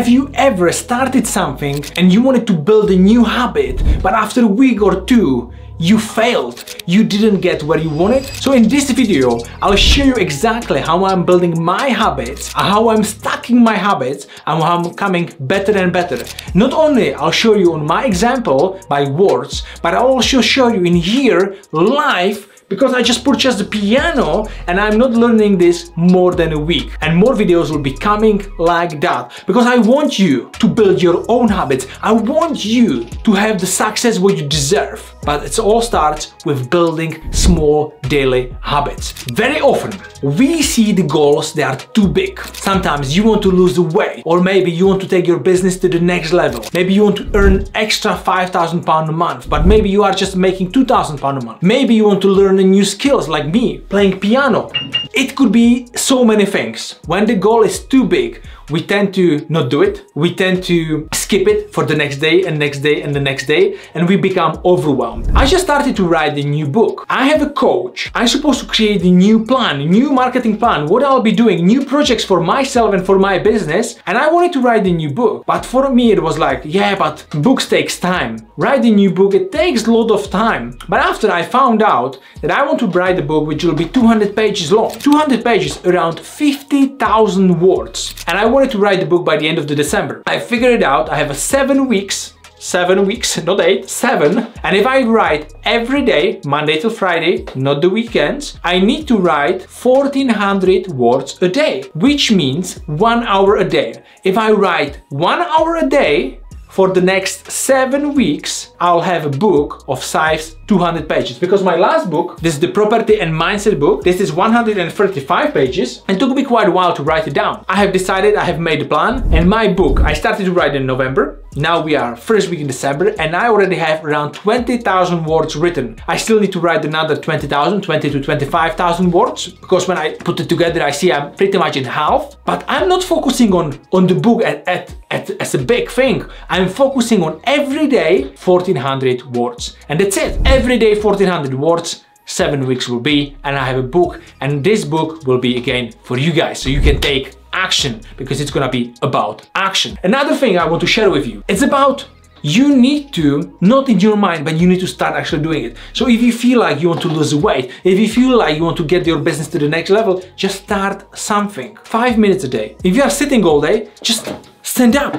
Have you ever started something and you wanted to build a new habit, but after a week or two, you failed, you didn't get where you wanted? So in this video, I'll show you exactly how I'm building my habits, how I'm stacking my habits, and how I'm coming better and better. Not only I'll show you on my example by words, but I'll also show you in here live, because I just purchased a piano and I'm not learning this more than a week. And more videos will be coming like that, because I want you to build your own habits. I want you to have the success what you deserve. But it all starts with building small daily habits. Very often we see the goals that are too big. Sometimes you want to lose the weight, or maybe you want to take your business to the next level. Maybe you want to earn extra 5,000 pounds a month, but maybe you are just making 2,000 pounds a month. Maybe you want to learn new skills, like me playing piano. It could be so many things. When the goal is too big, we tend to not do it. We tend to skip it for the next day and next day and the next day, and we become overwhelmed. I just started to write a new book. I have a coach. I'm supposed to create a new plan, a new marketing plan, what I'll be doing, new projects for myself and for my business. And I wanted to write a new book. But for me, it was like, yeah, but books takes time. Writing a new book, it takes a lot of time. But after I found out that I want to write a book which will be 200 pages long, 200 pages, around 50,000 words. And I wanted to write the book by the end of December. I figured it out. I have 7 weeks, not 8, 7. And if I write every day, Monday till Friday, not the weekends, I need to write 1,400 words a day, which means 1 hour a day. If I write 1 hour a day for the next 7 weeks, I'll have a book of size 200 pages. Because my last book, this is the Property and Mindset book, this is 135 pages and took me quite a while to write it down. I have decided, I have made a plan, and my book, I started to write in November. Now we are first week in December and I already have around 20,000 words written. I still need to write another 20 to 25,000 words, because when I put it together, I see I'm pretty much in half. But I'm not focusing on the book as a big thing. I'm focusing on every day 1,400 words, and that's it. Every day 1,400 words. 7 weeks will be, and I have a book, and this book will be again for you guys, so you can take action, because it's gonna be about action. Another thing I want to share with you, it's about you need to, not in your mind, but you need to start actually doing it. So if you feel like you want to lose weight, if you feel like you want to get your business to the next level, just start something. 5 minutes a day. If you are sitting all day, just stand up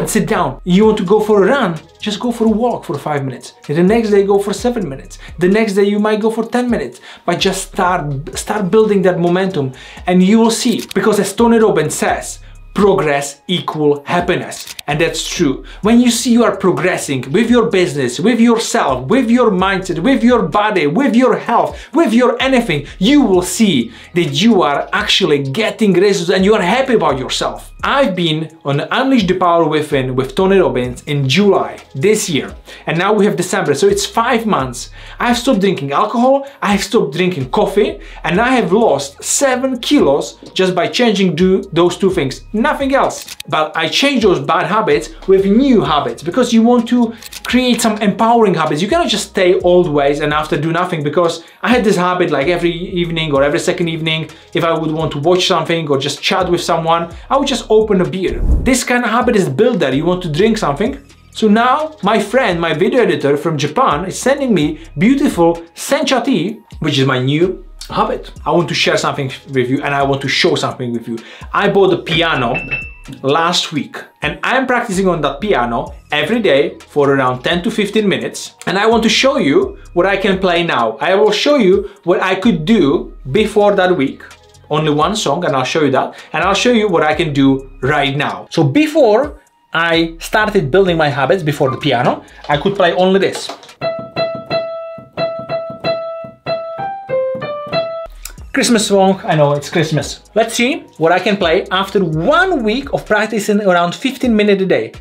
and sit down. You want to go for a run, just go for a walk for 5 minutes. And the next day go for 7 minutes. The next day you might go for 10 minutes, but just start building that momentum and you will see. Because as Tony Robbins says, progress equals happiness. And that's true. When you see you are progressing with your business, with yourself, with your mindset, with your body, with your health, with your anything, you will see that you are actually getting results and you are happy about yourself. I've been on Unleash the Power Within with Tony Robbins in July this year. And now we have December, so it's 5 months. I've stopped drinking alcohol, I've stopped drinking coffee, and I have lost 7 kilos just by changing those two things. Nothing else. But I changed those bad habits with new habits, because you want to create some empowering habits. You cannot just stay old ways and after do nothing, because I had this habit like every evening or every second evening, if I would want to watch something or just chat with someone, I would just open a beer. This kind of habit is built there. You want to drink something. So now my friend, my video editor from Japan, is sending me beautiful sencha tea, which is my new habit. I want to share something with you and I want to show something with you. I bought a piano last week and I'm practicing on that piano every day for around 10 to 15 minutes. And I want to show you what I can play now. I will show you what I could do before that week. Only one song, and I'll show you that. And I'll show you what I can do right now. So before I started building my habits, before the piano, I could play only this. Christmas song, I know it's Christmas. Let's see what I can play after 1 week of practicing around 15 minutes a day.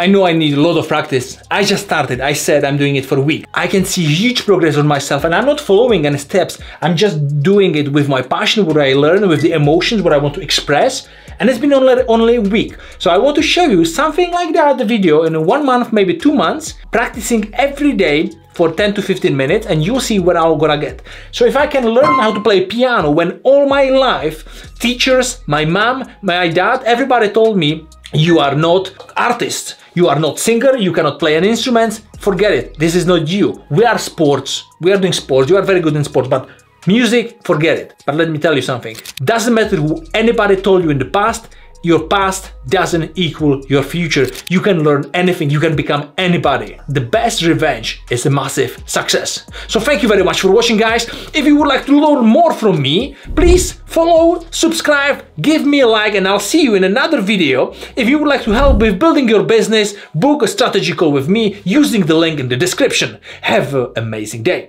I know I need a lot of practice. I just started. I said I'm doing it for a week. I can see huge progress on myself, and I'm not following any steps. I'm just doing it with my passion, what I learn, with the emotions, what I want to express. And it's been only a week. So I want to show you something like that, the video in 1 month, maybe 2 months, practicing every day for 10 to 15 minutes, and you'll see what I'm gonna get. So if I can learn how to play piano when all my life, teachers, my mom, my dad, everybody told me, you are not artist, you are not singer, you cannot play an instrument, forget it, this is not you. We are sports, we are doing sports, you are very good in sports, but music, forget it. But let me tell you something, doesn't matter who anybody told you in the past, your past doesn't equal your future. You can learn anything, you can become anybody. The best revenge is a massive success. So thank you very much for watching, guys. If you would like to learn more from me, please follow, subscribe, give me a like, and I'll see you in another video. If you would like to help with building your business, book a strategy call with me using the link in the description. Have an amazing day.